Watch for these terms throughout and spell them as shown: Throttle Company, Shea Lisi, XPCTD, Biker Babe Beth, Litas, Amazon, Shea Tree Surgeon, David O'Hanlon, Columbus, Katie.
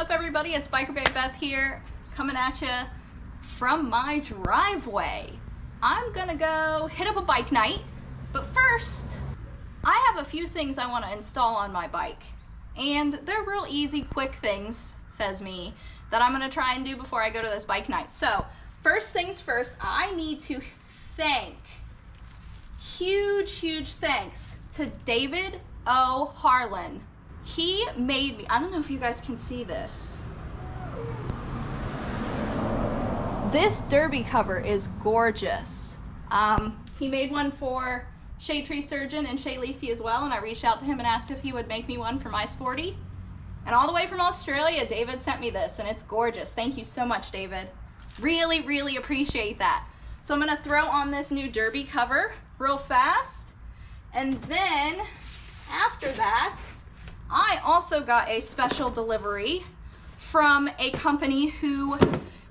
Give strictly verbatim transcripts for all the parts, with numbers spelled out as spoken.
up, everybody? It's Biker Babe Beth here, coming at you from my driveway. I'm gonna go hit up a bike night, but first, I have a few things I want to install on my bike, and they're real easy, quick things, says me, that I'm gonna try and do before I go to this bike night. So, first things first, I need to thank, huge, huge thanks to David O'Hanlon. He made me, I don't know if you guys can see this. This derby cover is gorgeous. Um, he made one for Shea Tree Surgeon and Shea Lisi as well, and I reached out to him and asked if he would make me one for my sporty. And all the way from Australia, David sent me this, and it's gorgeous. Thank you so much, David. Really, really appreciate that. So I'm gonna throw on this new derby cover real fast, and then after that, I also got a special delivery from a company who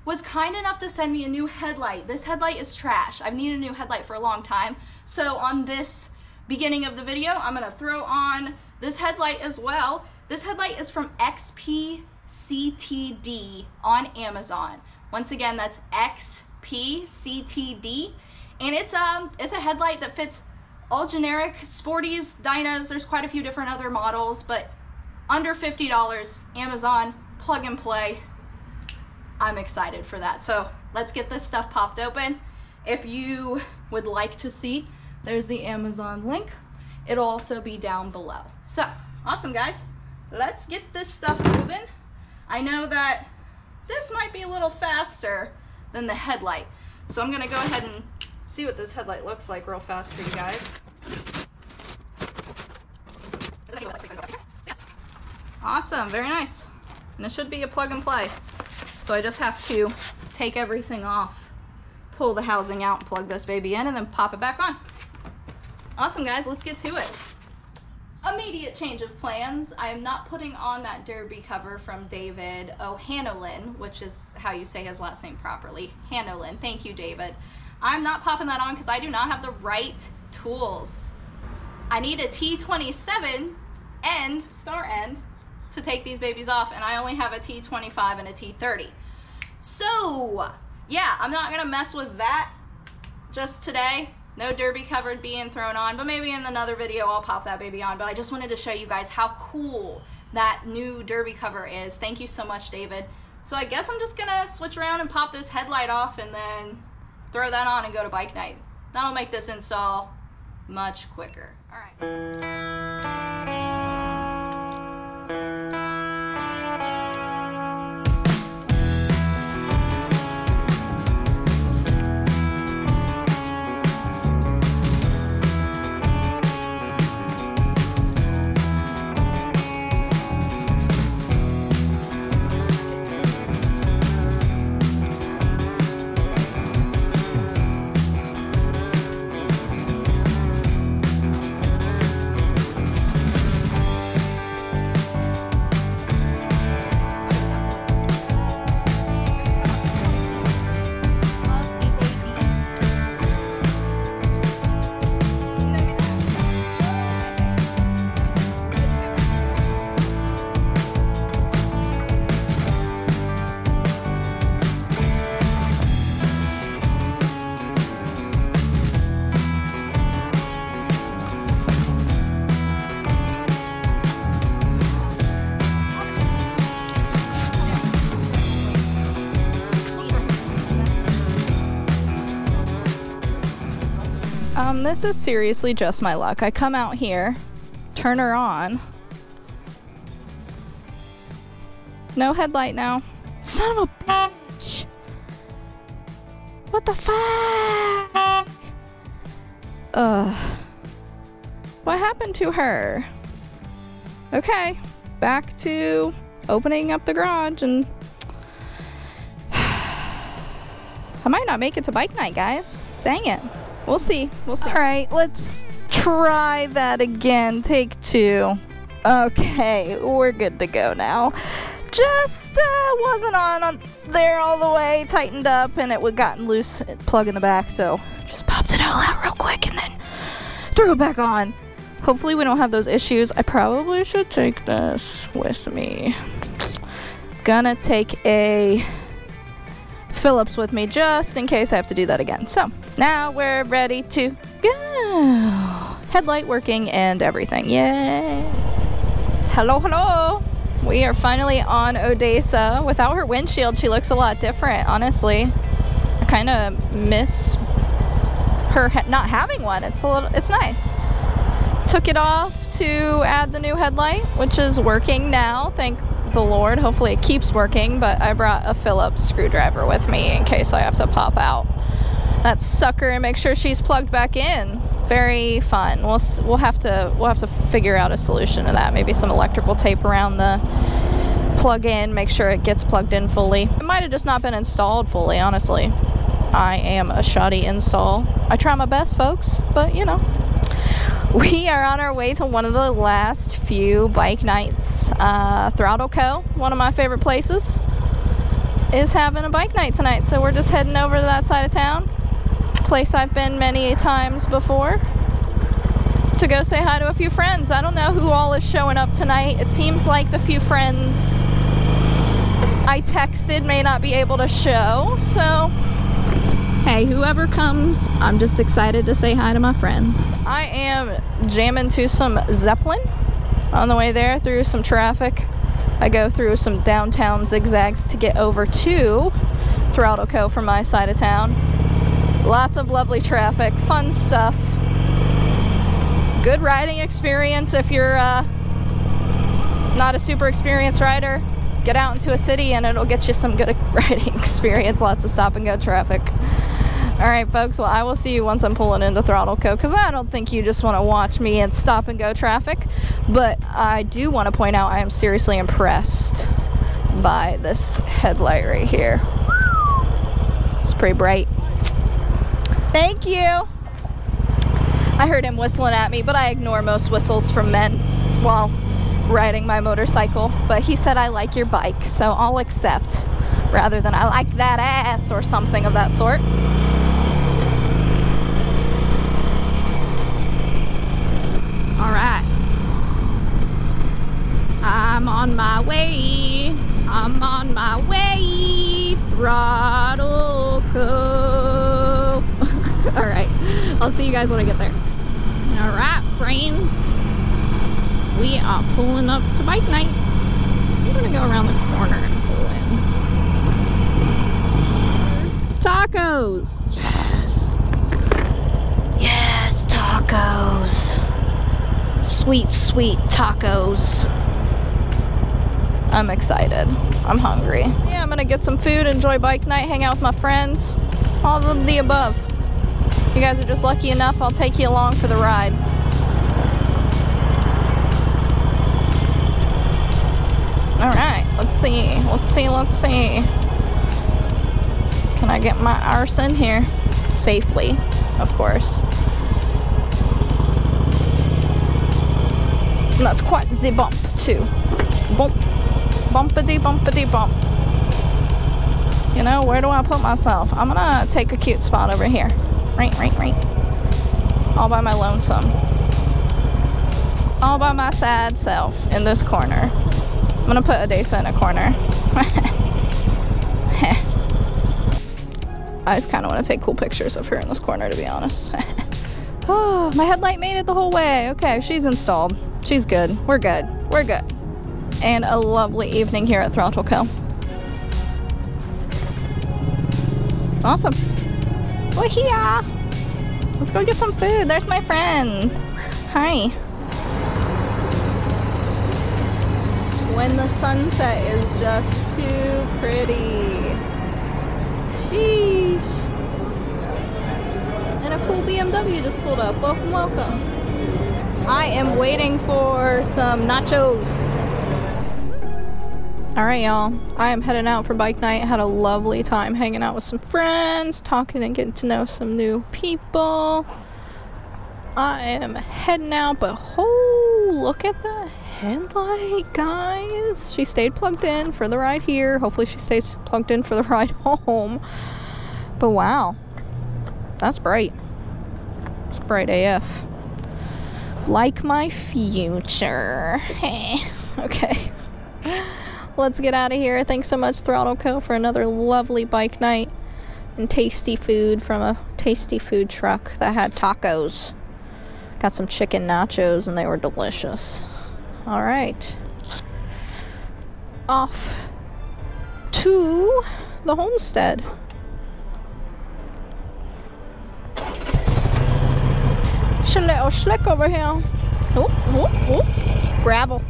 was kind enough to send me a new headlight. This headlight is trash. I've needed a new headlight for a long time. So on this beginning of the video, I'm gonna throw on this headlight as well. This headlight is from X P C T D on Amazon. Once again, that's X P C T D. And it's um it's a headlight that fits all generic sporties, dynos, there's quite a few different other models, but under fifty dollars, Amazon, plug and play. I'm excited for that. So let's get this stuff popped open. If you would like to see, there's the Amazon link. It'll also be down below. So, awesome guys, let's get this stuff moving. I know that this might be a little faster than the headlight. So I'm gonna go ahead and see what this headlight looks like real fast for you guys. Awesome, very nice. And it should be a plug and play. So I just have to take everything off, pull the housing out, plug this baby in, and then pop it back on. Awesome guys, let's get to it. Immediate change of plans. I am not putting on that derby cover from David O'Hanlon, which is how you say his last name properly, Hanlon. Thank you, David. I'm not popping that on because I do not have the right tools. I need a T twenty-seven end, star end, to take these babies off, and I only have a T twenty-five and a T thirty. So, yeah, I'm not gonna mess with that just today. No derby cover being thrown on, but maybe in another video I'll pop that baby on, but I just wanted to show you guys how cool that new derby cover is. Thank you so much, David. So I guess I'm just gonna switch around and pop this headlight off and then throw that on and go to bike night. That'll make this install much quicker. All right. Um, this is seriously just my luck. I come out here, turn her on. No headlight now. Son of a bitch! What the fuck? Ugh. What happened to her? Okay, back to opening up the garage, and I might not make it to bike night, guys. Dang it. We'll see, we'll see. All right, let's try that again, take two. Okay, we're good to go now. Just uh, wasn't on, on there all the way, tightened up, and it would gotten loose, plug in the back, so just popped it all out real quick and then threw it back on. Hopefully we don't have those issues. I probably should take this with me. gonna take a Phillips with me just in case I have to do that again. So now we're ready to go. Headlight working and everything. Yay! Hello, hello! We are finally on Odessa. Without her windshield, she looks a lot different, honestly. I kind of miss her ha not having one. It's a little, it's nice. Took it off to add the new headlight, which is working now, thank the Lord. Hopefully it keeps working, but I brought a Phillips screwdriver with me in case I have to pop out that sucker and make sure she's plugged back in. Very fun. We'll we'll have to we'll have to figure out a solution to that. Maybe some electrical tape around the plug in, make sure it gets plugged in fully. It might have just not been installed fully, honestly. I am a shoddy install. I try my best, folks, but you know. We are on our way to one of the last few bike nights. Uh, Throttle Co, one of my favorite places, is having a bike night tonight, so we're just heading over to that side of town. Place I've been many times before to go say hi to a few friends. I don't know who all is showing up tonight. It seems like the few friends I texted may not be able to show, so hey, whoever comes, I'm just excited to say hi to my friends. I am jamming to some Zeppelin on the way there through some traffic. I go through some downtown zigzags to get over to Throttle Co from my side of town. Lots of lovely traffic, fun stuff, good riding experience. If you're uh, not a super experienced rider, get out into a city and it'll get you some good riding experience. Lots of stop and go traffic. All right, folks, well, I will see you once I'm pulling into Throttle Co, because I don't think you just want to watch me in stop and go traffic, but I do want to point out I am seriously impressed by this headlight right here. It's pretty bright. Thank you. I heard him whistling at me, but I ignore most whistles from men while riding my motorcycle. But he said, I like your bike, so I'll accept, rather than I like that ass or something of that sort. All right. I'm on my way. I'm on my way. Throttle Co. All right, I'll see you guys when I get there. All right, friends, we are pulling up to bike night. We're gonna go around the corner and pull in. Tacos! Yes! Yes, tacos! Sweet, sweet tacos. I'm excited. I'm hungry. Yeah, I'm gonna get some food, enjoy bike night, hang out with my friends, all of the above. You guys are just lucky enough, I'll take you along for the ride. All right, let's see, let's see, let's see. Can I get my arse in here? Safely, of course. And that's quite the bump too. Bump, bumpity, bumpity, bump. You know, where do I put myself? I'm gonna take a cute spot over here. Right, right, right. All by my lonesome. All by my sad self in this corner. I'm gonna put Odessa in a corner. I just kind of want to take cool pictures of her in this corner, to be honest. Oh, my headlight made it the whole way. Okay, she's installed. She's good. We're good. We're good. And a lovely evening here at Throttle Co. Awesome. We're here. Let's go get some food. There's my friend. Hi. When the sunset is just too pretty. Sheesh. And a cool B M W just pulled up. Welcome, welcome. I am waiting for some nachos. All right, y'all, I am heading out for bike night. Had a lovely time hanging out with some friends, talking and getting to know some new people. I am heading out, but oh, look at the headlight, guys. She stayed plugged in for the ride here. Hopefully she stays plugged in for the ride home. But wow, that's bright. It's bright A F. Like my future. Hey, okay. Let's get out of here. Thanks so much, Throttle Co., for another lovely bike night and tasty food from a tasty food truck that had tacos. Got some chicken nachos and they were delicious. All right, off to the homestead. It's a little slick over here. Oop, oop, oop. Gravel.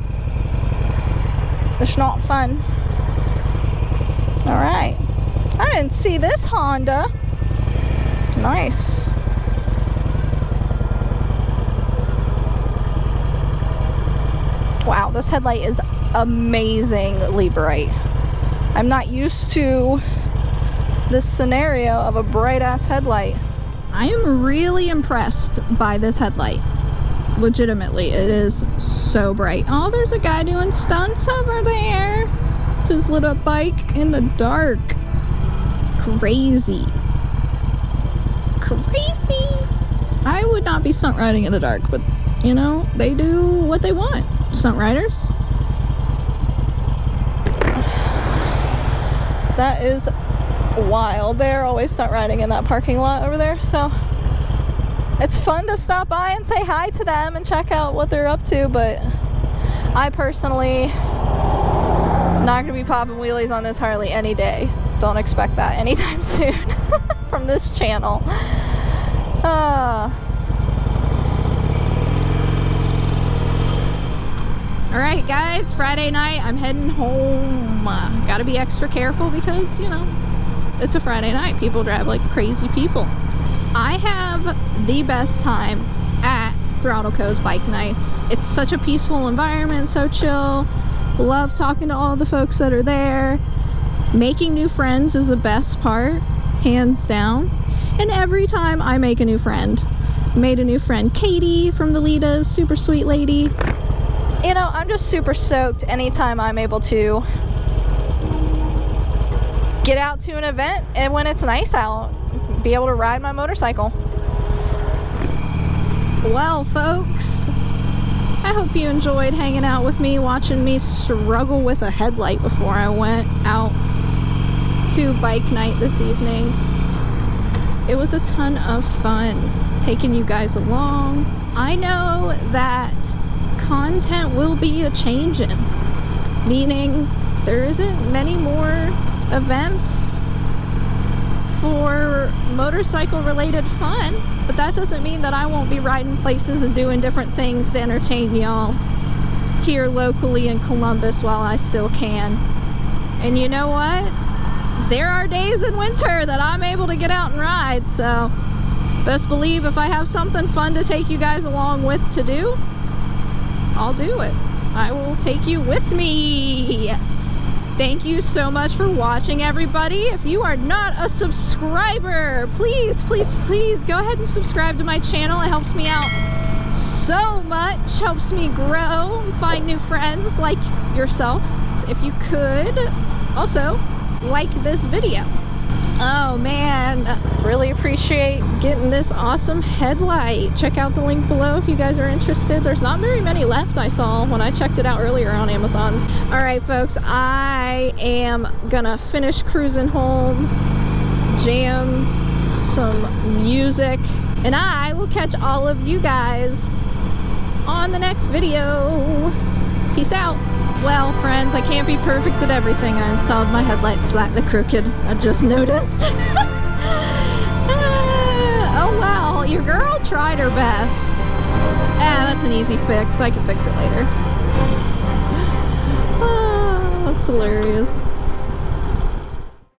It's not fun. Alright. I didn't see this Honda. Nice. Wow, this headlight is amazingly bright. I'm not used to this scenario of a bright ass headlight. I am really impressed by this headlight. Legitimately, it is so bright. Oh, there's a guy doing stunts over there. It's his little bike in the dark. Crazy. Crazy. I would not be stunt riding in the dark, but you know, they do what they want, stunt riders. That is wild. They're always stunt riding in that parking lot over there, so it's fun to stop by and say hi to them and check out what they're up to, but I personally not gonna be popping wheelies on this Harley any day. Don't expect that anytime soon from this channel. Uh. Alright guys, Friday night, I'm heading home. Uh, gotta be extra careful because, you know, it's a Friday night. People drive like crazy people. I have the best time at Throttle Co.'s bike nights. It's such a peaceful environment, so chill. Love talking to all the folks that are there. Making new friends is the best part, hands down. And every time I make a new friend. Made a new friend, Katie from the Litas, super sweet lady. You know, I'm just super stoked anytime I'm able to get out to an event, and when it's nice out, be able to ride my motorcycle. Well, folks, I hope you enjoyed hanging out with me, watching me struggle with a headlight before I went out to bike night this evening. It was a ton of fun taking you guys along. I know that content will be a changing, meaning there isn't many more events for motorcycle related fun, but that doesn't mean that I won't be riding places and doing different things to entertain y'all here locally in Columbus while I still can. And you know what, there are days in winter that I'm able to get out and ride, so best believe if I have something fun to take you guys along with to do, I'll do it. I will take you with me. Thank you so much for watching, everybody. If you are not a subscriber, please, please, please go ahead and subscribe to my channel. It helps me out so much, helps me grow and find new friends like yourself. If you could also like this video. Oh man, really appreciate getting this awesome headlight. Check out the link below if you guys are interested. There's not very many left, I saw when I checked it out earlier on Amazon's. All right folks, I am gonna finish cruising home, jam some music, and I will catch all of you guys on the next video. Peace out. Well, friends, I can't be perfect at everything. I installed my headlights slightly crooked. I just noticed. uh, oh, well, your girl tried her best. Ah, that's an easy fix. I can fix it later.